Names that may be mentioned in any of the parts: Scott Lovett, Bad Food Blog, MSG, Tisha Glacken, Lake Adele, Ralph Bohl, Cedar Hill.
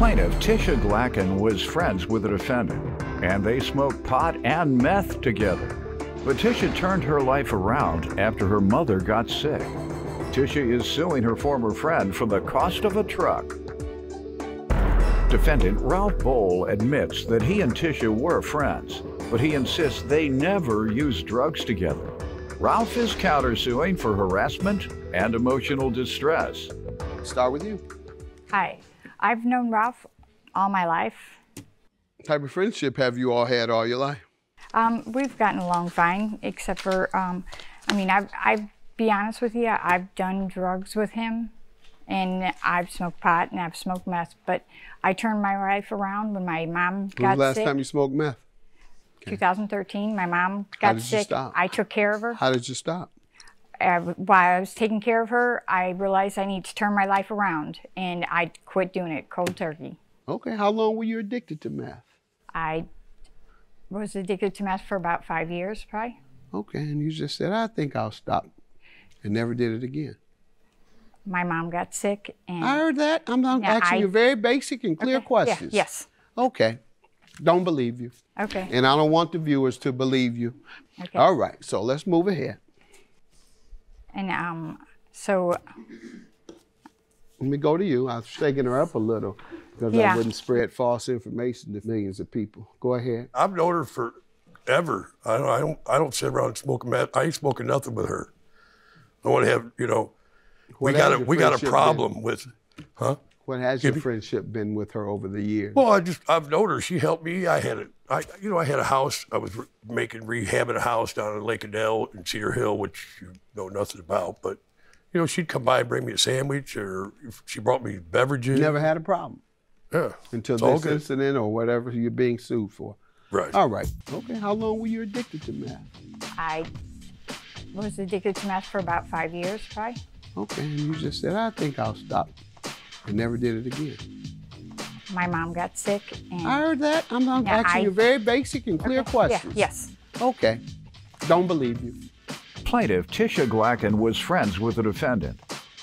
plaintiff, Tisha Glacken, was friends with the defendant, and they smoked pot and meth together. But Tisha turned her life around after her mother got sick. Tisha is suing her former friend for the cost of a truck. Defendant Ralph Bohl admits that he and Tisha were friends, but he insists they never used drugs together. Ralph is countersuing for harassment and emotional distress. Start with you. Hi, I've known Ralph all my life. What type of friendship have you all had all your life? We've gotten along fine, except for, I've be honest with you, I've done drugs with him. And I've smoked pot and I've smoked meth, but I turned my life around when my mom got sick. When was the last time you smoked meth? Okay. 2013, my mom got sick. I took care of her. How did you stop? While I was taking care of her, I realized I need to turn my life around, and I quit doing it cold turkey. Okay, how long were you addicted to meth? I was addicted to meth for about 5 years, probably. Okay, and you just said, I think I'll stop, and never did it again. My mom got sick, and I heard that. I'm not asking you very basic and clear questions. Yeah, yes. Okay. Don't believe you. Okay. And I don't want the viewers to believe you. Okay. All right. So let's move ahead. And so let me go to you. I was shaking her up a little because I wouldn't spread false information to millions of people. Go ahead. I've known her forever. I don't sit around and smoke meth. I ain't smoking nothing with her. I want to have, you know. We got a problem with, huh? What has your friendship been with her over the years? Well, I've known her. She helped me. I had a house. I was rehabbing a house down in Lake Adele in Cedar Hill, which you know nothing about. But you know, she'd come by and bring me a sandwich, or she brought me beverages. You never had a problem. Yeah. Until this incident or whatever you're being sued for. Right. All right. Okay. How long were you addicted to meth? I was addicted to meth for about 5 years, probably. Okay, and you just said, I think I'll stop. I never did it again. My mom got sick, and I heard that. I'm not asking you very basic and clear questions. Yeah, yes. Okay, don't believe you. Plaintiff Tisha Glacken was friends with the defendant,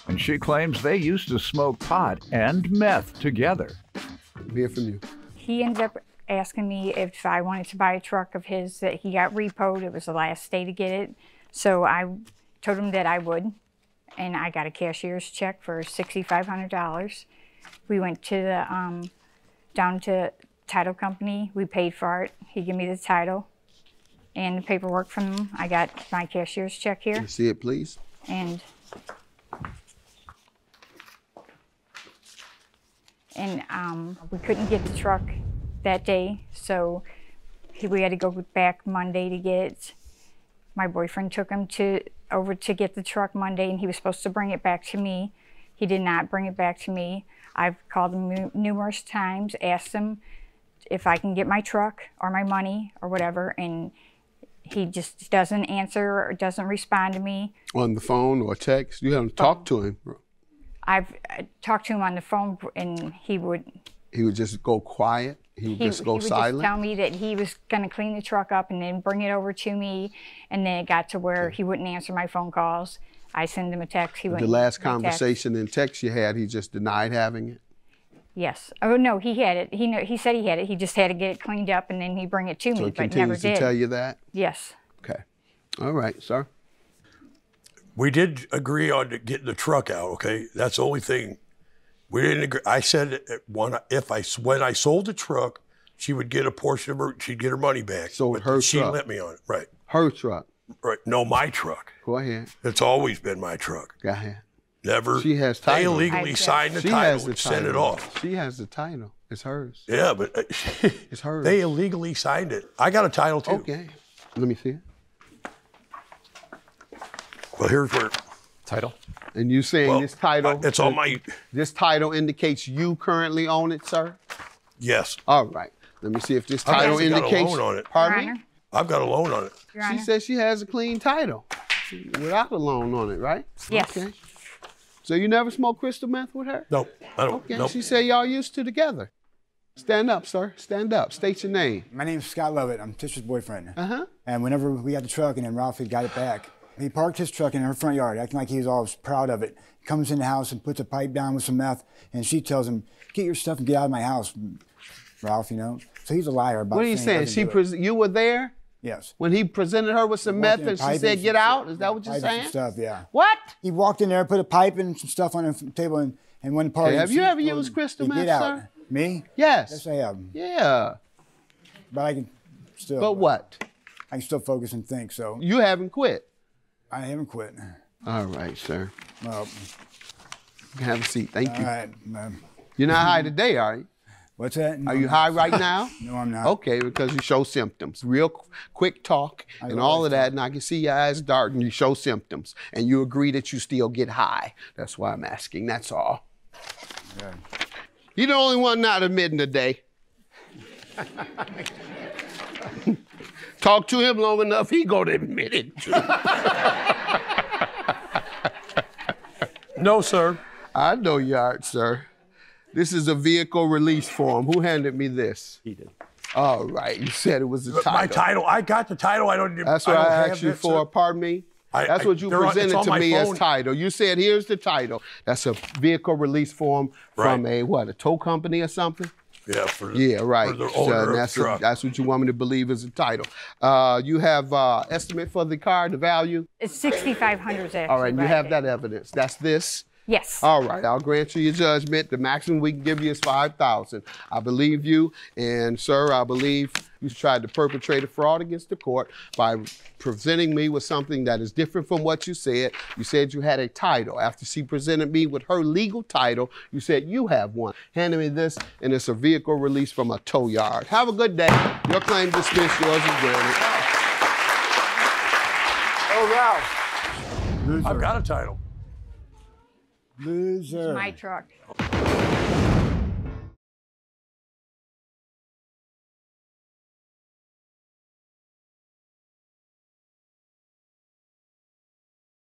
and she claims they used to smoke pot and meth together. I'll hear from you. He ended up asking me if I wanted to buy a truck of his that he got repoed. It was the last day to get it, so I told him that I would. And I got a cashier's check for $6,500. We went to the down to title company. We paid for it. He gave me the title and the paperwork from him. I got my cashier's check here. Can you see it, please? And we couldn't get the truck that day, so we had to go back Monday to get it. My boyfriend took him over to get the truck Monday, and he was supposed to bring it back to me. He did not bring it back to me. I've called him numerous times, asked him if I can get my truck or my money or whatever, and he just doesn't answer or doesn't respond to me. On the phone or text? You haven't talked to him? I've talked to him on the phone, and he would... He would just go quiet? He would just go silent? He would just tell me that he was going to clean the truck up and then bring it over to me. And then it got to where he wouldn't answer my phone calls. I send him a text. He wouldn't. The last conversation in text you had, he just denied having it? Yes. Oh, no, he had it. He said he had it. He just had to get it cleaned up and then he'd bring it to me, but never did. So he continues to tell you that? Yes. Okay. All right, sir. We did agree on getting the truck out, okay? That's the only thing. We didn't agree. I said when I sold the truck, she would get a portion of her. She'd get her money back. So her truck. She let me on it. Right. Her truck. Right. No, my truck. Go ahead. It's always been my truck. Go ahead. Never. She has title. They illegally signed the title and sent it off. She has the title. It's hers. Yeah, but it's hers. They illegally signed it. I got a title too. Okay. Let me see it. Well, here's where. Title. And you saying this title? It's on my. This title indicates you currently own it, sir? Yes. All right. Let me see if this title indicates. I've got a loan on it. Pardon me? I've got a loan on it. She says she has a clean title without a loan on it, right? Yes. Okay. So you never smoked crystal meth with her? Nope. I don't. Okay. Nope. She said y'all used to together. Stand up, sir. Stand up. State your name. My name's Scott Lovett. I'm Tisha's boyfriend. And whenever we got the truck and then Ralph had got it back, He parked his truck in her front yard, acting like he was all proud of it. Comes in the house and puts a pipe down with some meth, and she tells him, "Get your stuff and get out of my house, Ralph," you know? So he's a liar about You were there? Yes. When he presented her with some meth and she said, "Get out"? Is that what you're saying? Stuff, yeah. What? He walked in there, put a pipe and some stuff on the table and went party. Have you ever used crystal meth, sir? Me? Yes. Yes, I have. Yeah. But I can still... But what? I can still focus and think, so... You haven't quit. I haven't quit. All right, sir. Well... Have a seat. Thank you. All right. You're not high today, are you? What's that? No, are you high right now? No, I'm not. Okay, because you show symptoms. Real quick talk and all of that, and I can see your eyes darting. You show symptoms, and you agree that you still get high. That's why I'm asking. That's all. Yeah. You're the only one not admitting today. Talk to him long enough, he gonna admit it too. No, sir. I know you aren't, sir. This is a vehicle release form. Who handed me this? He did. All right, you said it was a title. My title, I got the title. I don't need... That's what I asked you for, pardon me. That's what you presented to me as title. You said, here's the title. That's a vehicle release form from a, what, a tow company or something? Yeah, for the owner of the truck. That's what you want me to believe is the title. You have estimate for the car, the value? It's $6,500. All right, you have that evidence. That's this? Yes. All right, I'll grant you your judgment. The maximum we can give you is $5,000. I believe you, and sir, I believe you tried to perpetrate a fraud against the court by presenting me with something that is different from what you said. You said you had a title. After she presented me with her legal title, you said you have one. Handed me this, and it's a vehicle release from a tow yard. Have a good day. Your claim dismissed, yours is granted. Oh, Ralph. I've got a title. Loser. It's my truck.